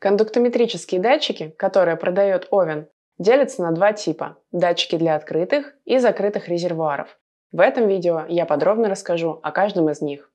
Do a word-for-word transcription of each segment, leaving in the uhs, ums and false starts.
Кондуктометрические датчики, которые продает ОВЕН, делятся на два типа – датчики для открытых и закрытых резервуаров. В этом видео я подробно расскажу о каждом из них.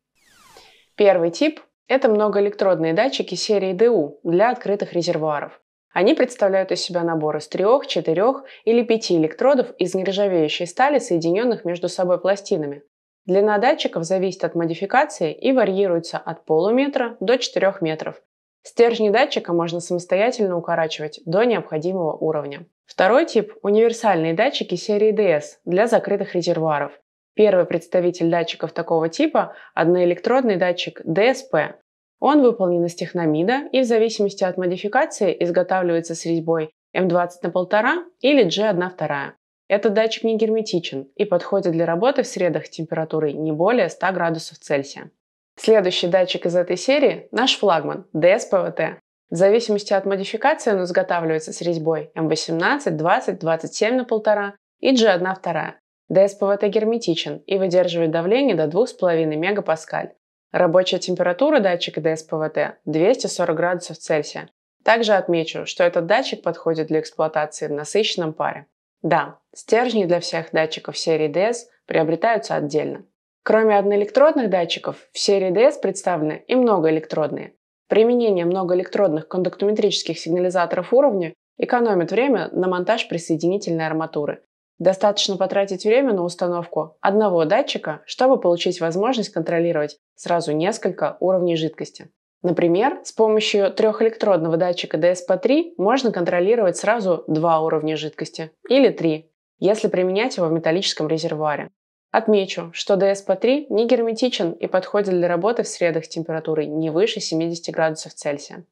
Первый тип – это многоэлектродные датчики серии ДУ для открытых резервуаров. Они представляют из себя набор из трех, четырех или пяти электродов из нержавеющей стали, соединенных между собой пластинами. Длина датчиков зависит от модификации и варьируется от полуметра до четырёх метров. Стержни датчика можно самостоятельно укорачивать до необходимого уровня. Второй тип – универсальные датчики серии ДС для закрытых резервуаров. Первый представитель датчиков такого типа – одноэлектродный датчик ДСП. Он выполнен из техномида и в зависимости от модификации изготавливается с резьбой эм двадцать на полтора или джи одна вторая. Этот датчик не герметичен и подходит для работы в средах с температурой не более ста градусов Цельсия. Следующий датчик из этой серии – наш флагман ДС.ПВТ. В зависимости от модификации он изготавливается с резьбой эм восемнадцать, двадцать, двадцать семь на полтора и джи одна вторая. ДС.ПВТ герметичен и выдерживает давление до двух с половиной мегапаскаль. Рабочая температура датчика ДС.ПВТ – двести сорок градусов Цельсия. Также отмечу, что этот датчик подходит для эксплуатации в насыщенном паре. Да, стержни для всех датчиков серии ДС приобретаются отдельно. Кроме одноэлектродных датчиков, в серии ДС представлены и многоэлектродные. Применение многоэлектродных кондуктометрических сигнализаторов уровня экономит время на монтаж присоединительной арматуры. Достаточно потратить время на установку одного датчика, чтобы получить возможность контролировать сразу несколько уровней жидкости. Например, с помощью трехэлектродного датчика ДС.ПВТ.три можно контролировать сразу два уровня жидкости, или три, если применять его в металлическом резервуаре. Отмечу, что ДС.ПВТ.три не герметичен и подходит для работы в средах с температурой не выше семидесяти градусов Цельсия.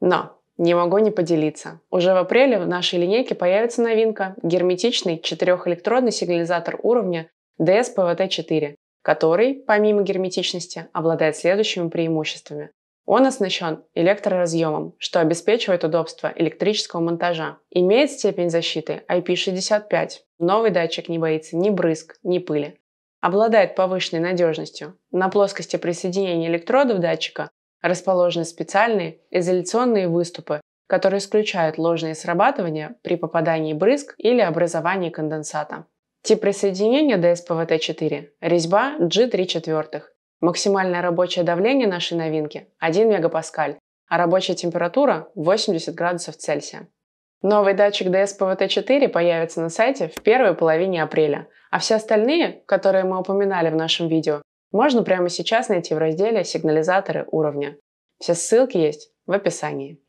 Но не могу не поделиться. Уже в апреле в нашей линейке появится новинка – герметичный четырехэлектродный сигнализатор уровня ДС.ПВТ.четыре, который, помимо герметичности, обладает следующими преимуществами. Он оснащен электроразъемом, что обеспечивает удобство электрического монтажа. Имеет степень защиты ай пи шестьдесят пять. Новый датчик не боится ни брызг, ни пыли. Обладает повышенной надежностью. На плоскости присоединения электродов датчика расположены специальные изоляционные выступы, которые исключают ложные срабатывания при попадании брызг или образовании конденсата. Тип присоединения ДС.ПВТ.четыре – резьба джи три четвёртых. Максимальное рабочее давление нашей новинки – один мегапаскаль, а рабочая температура – восемьдесят градусов Цельсия. Новый датчик ДС.ПВТ.четыре появится на сайте в первой половине апреля, а все остальные, которые мы упоминали в нашем видео, можно прямо сейчас найти в разделе «Сигнализаторы уровня». Все ссылки есть в описании.